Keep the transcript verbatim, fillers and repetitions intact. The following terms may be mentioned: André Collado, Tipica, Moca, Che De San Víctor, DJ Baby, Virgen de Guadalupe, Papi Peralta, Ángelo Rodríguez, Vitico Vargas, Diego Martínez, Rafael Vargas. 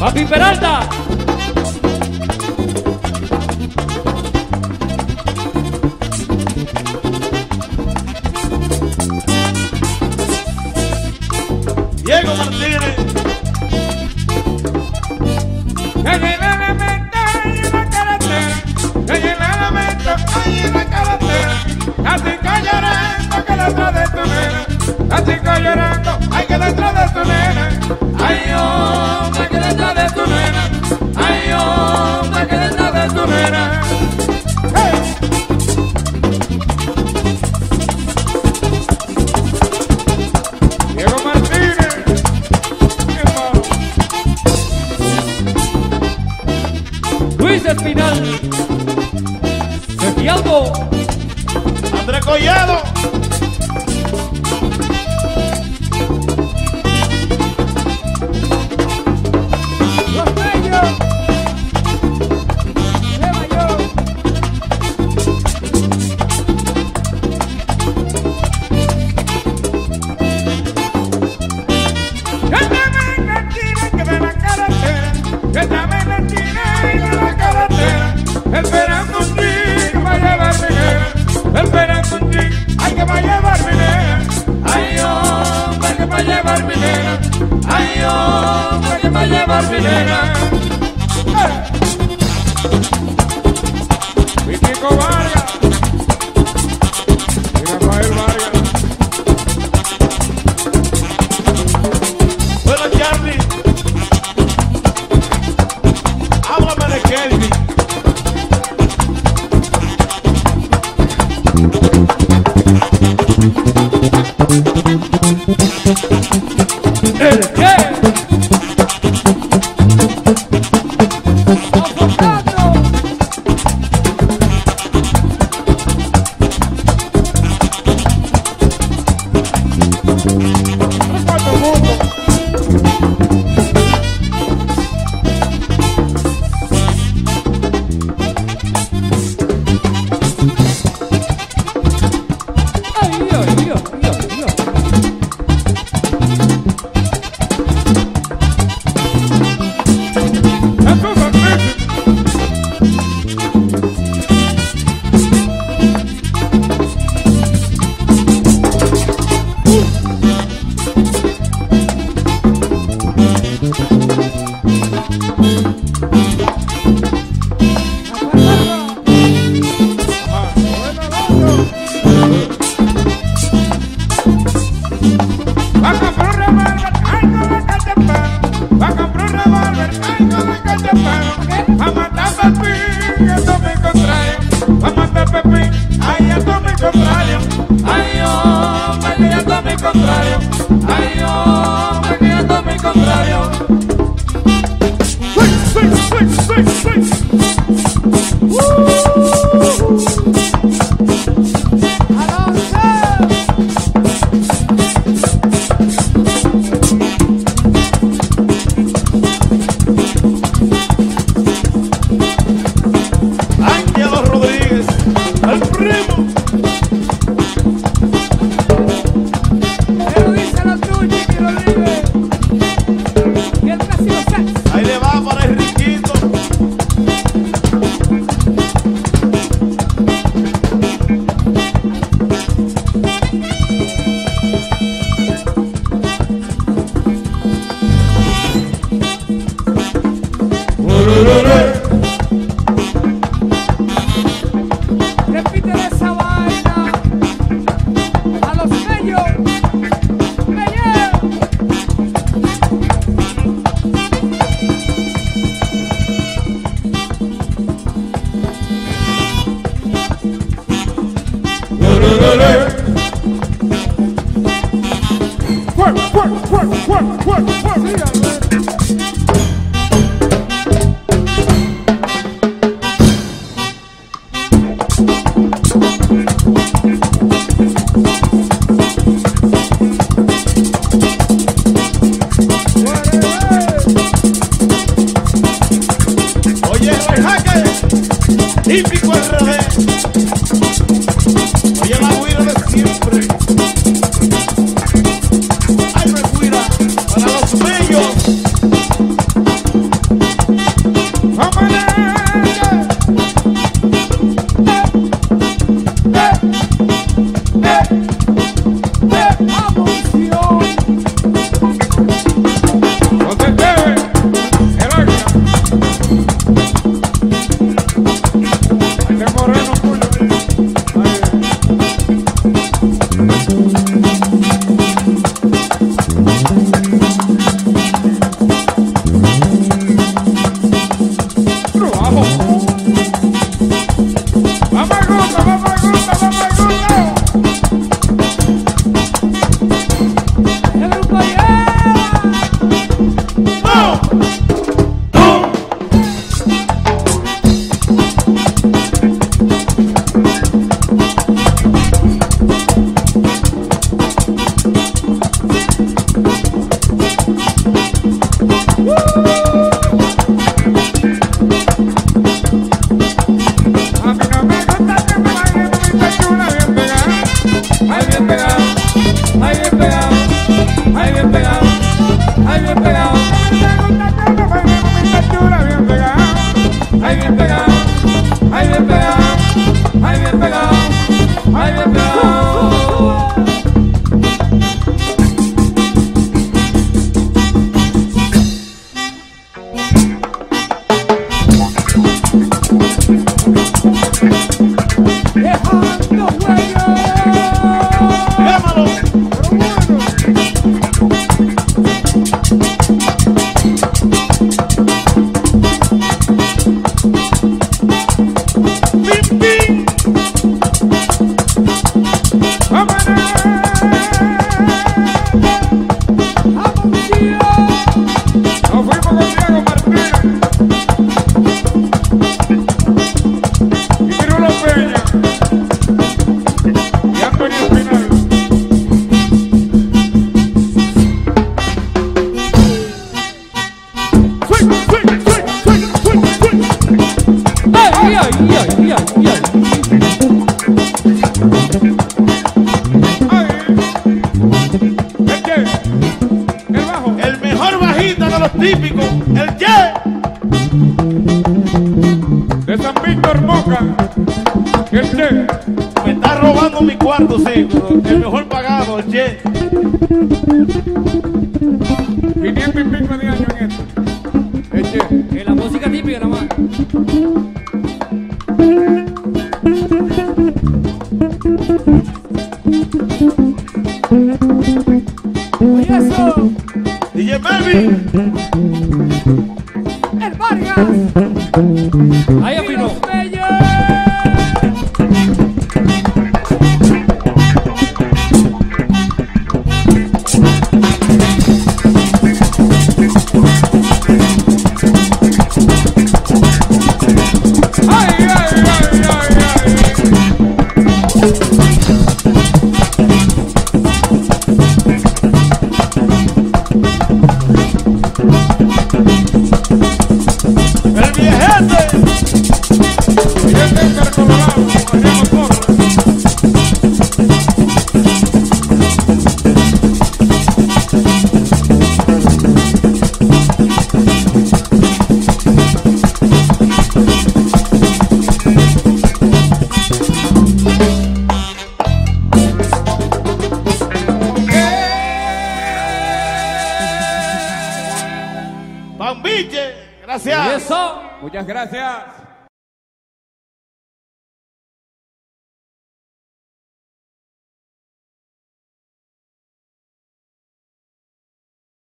Papi Peralta. Diego Martínez. Que llena la meta ahí en la carretera, que llena la meta ahí en la carretera. La chica llorando que detrás de tu nena, la chica llorando, ay que detrás de tu nena, ay hombre que detrás de tu nena, ay hombre que detrás de tu nena. Final de algo André Collado. Los bellos Nueva York. Que la esquina, que de la carretera, que estaba en la esquina y de la carretera, esperando un chico que vaya a llevarme nena, esperando un chico, ay que vaya a llevarme nena, ay hombre que vaya a llevarme nena, ay hombre que vaya a llevarme nena. Vitico Vargas, Rafael Vargas. Bueno, Charlie, háblame de Kelvin. El Che contrario, ay hombre que ando muy contrario. Ángelo Rodríguez, el primo. We'll be right back. Típico, el Che De San Víctor, Moca. El Che me está robando mi cuarto, sí, pero el mejor pagado, el Che. Quinientos y pico de años en esto. El Che. Es la música típica nada más. Y eso. D J Baby. Ahí afinó. Gracias. Muchas gracias.